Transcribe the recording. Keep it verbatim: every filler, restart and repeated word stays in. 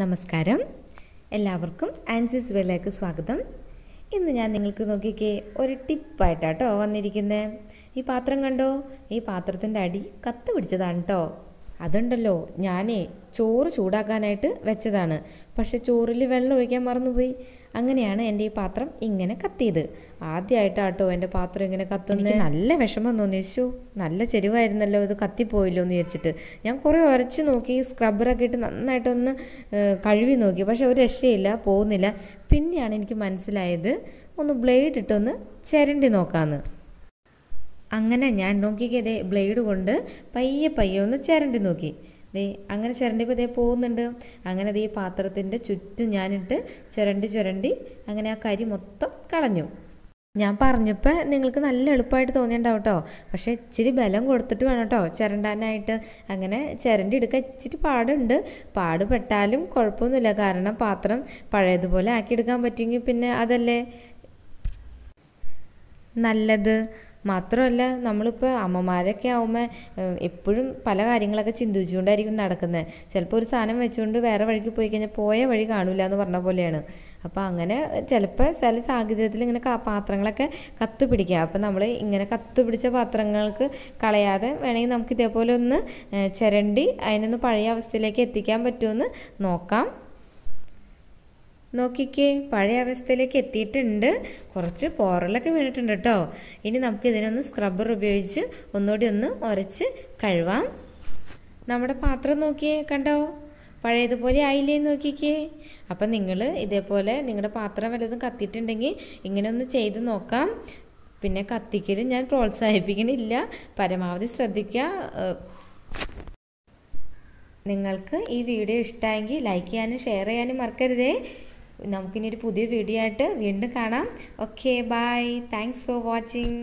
നമസ്കാരം എല്ലാവർക്കും ആൻസിസ് വേലയ്ക്ക് സ്വാഗതം. ഇന്ന് ഞാൻ നിങ്ങൾക്ക് നോക്കിക്കേ ഒരു ടിപ്പായിട്ട് കേട്ടോ വന്നിരിക്കുന്നത്. ഈ പാത്രം കണ്ടോ, ഈ പാത്രത്തിൻ്റെ അടി കത്ത് പിടിച്ചതാണ് കേട്ടോ. അതുണ്ടല്ലോ ഞാനേ ചോറ് ചൂടാക്കാനായിട്ട് വെച്ചതാണ്, പക്ഷെ ചോറിൽ വെള്ളം ഒഴിക്കാൻ മറന്നുപോയി. അങ്ങനെയാണ് എൻ്റെ ഈ പാത്രം ഇങ്ങനെ കത്തിയത്. ആദ്യമായിട്ടാട്ടോ എൻ്റെ പാത്രം ഇങ്ങനെ കത്തുന്നത്. നല്ല വിഷമം തോന്നി, യേശു നല്ല ചെരുവായിരുന്നല്ലോ, ഇത് കത്തിപ്പോയില്ലോ എന്ന് വിചാരിച്ചിട്ട് ഞാൻ കുറേ ഉരച്ച് നോക്കി, സ്ക്രബ്ബറൊക്കെ ഇട്ട് നന്നായിട്ടൊന്ന് കഴുകി നോക്കി, പക്ഷെ ഒരു രക്ഷയില്ല, പോകുന്നില്ല. പിന്നെയാണ് എനിക്ക് മനസ്സിലായത് ഒന്ന് ബ്ലേഡ് ഇട്ടൊന്ന് ചിരണ്ടി നോക്കാമെന്ന്. അങ്ങനെ ഞാൻ നോക്കിക്കേ ബ്ലേഡ് കൊണ്ട് പയ്യെ പയ്യെ ഒന്ന് ചിരണ്ടി നോക്കി. ദേ അങ്ങനെ ചിരണ്ടിപ്പോൾ ദേ പോകുന്നുണ്ട്. അങ്ങനെ ദേ ഈ പാത്രത്തിൻ്റെ ചുറ്റും ഞാനിട്ട് ചുരണ്ടി ചുരണ്ടി അങ്ങനെ ആ കരി മൊത്തം കളഞ്ഞു. ഞാൻ പറഞ്ഞപ്പോൾ നിങ്ങൾക്ക് നല്ല എളുപ്പമായിട്ട് തോന്നിയിട്ടുണ്ടാവും കേട്ടോ, പക്ഷേ ഇച്ചിരി ബലം കൊടുത്തിട്ട് വേണം കേട്ടോ ചിരണ്ടാനായിട്ട്. അങ്ങനെ ചിരണ്ടി എടുക്കാൻ ഇച്ചിരി പാടുണ്ട്, പാടുപെട്ടാലും കുഴപ്പമൊന്നുമില്ല, കാരണം പാത്രം പഴയതുപോലെ ആക്കിയെടുക്കാൻ പറ്റുമെങ്കിൽ പിന്നെ അതല്ലേ നല്ലത്. മാത്രമല്ല നമ്മളിപ്പോൾ അമ്മമാരൊക്കെ ആവുമ്പോൾ എപ്പോഴും പല കാര്യങ്ങളൊക്കെ ചിന്തിച്ചുകൊണ്ടായിരിക്കും നടക്കുന്നത്. ചിലപ്പോൾ ഒരു സാധനം വെച്ചുകൊണ്ട് വേറെ വഴിക്ക് പോയി കഴിഞ്ഞാൽ പോയ വഴി കാണില്ല എന്ന് പറഞ്ഞ പോലെയാണ്. അപ്പോൾ അങ്ങനെ ചിലപ്പോൾ ചില സാഹചര്യത്തിൽ ഇങ്ങനെ പാത്രങ്ങളൊക്കെ കത്ത് പിടിക്കുക. അപ്പോൾ നമ്മൾ ഇങ്ങനെ കത്ത് പിടിച്ച പാത്രങ്ങൾക്ക് കളയാതെ വേണമെങ്കിൽ നമുക്ക് ഇതേപോലെ ഒന്ന് ചിരണ്ടി അതിനൊന്ന് പഴയ അവസ്ഥയിലേക്ക് എത്തിക്കാൻ പറ്റുമെന്ന് നോക്കാം. നോക്കിക്കേ പഴയ അവസ്ഥയിലേക്ക് എത്തിയിട്ടുണ്ട്, കുറച്ച് പോറലൊക്കെ വീണിട്ടുണ്ട് കേട്ടോ. ഇനി നമുക്ക് ഇതിനൊന്ന് സ്ക്രബ്ബർ ഉപയോഗിച്ച് ഒന്നുകൂടി ഒന്ന് ഉരച്ച് കഴുവാം. നമ്മുടെ പാത്രം നോക്കിയേ, കണ്ടോ പഴയതുപോലെ ആയില്ലേ നോക്കിക്കേ. അപ്പം നിങ്ങൾ ഇതേപോലെ നിങ്ങളുടെ പാത്രം വല്ലതും കത്തിയിട്ടുണ്ടെങ്കിൽ ഇങ്ങനെ ഒന്ന് ചെയ്ത് നോക്കാം. പിന്നെ കത്തിക്കലും ഞാൻ പ്രോത്സാഹിപ്പിക്കണില്ല, പരമാവധി ശ്രദ്ധിക്കുക. നിങ്ങൾക്ക് ഈ വീഡിയോ ഇഷ്ടമായെങ്കിൽ ലൈക്ക് ചെയ്യാനും ഷെയർ ചെയ്യാനും മറക്കരുതേ. നമുക്കിനി ഒരു പുതിയ വീഡിയോ ആയിട്ട് വീണ്ടും കാണാം. Okay bye, thanks for watching.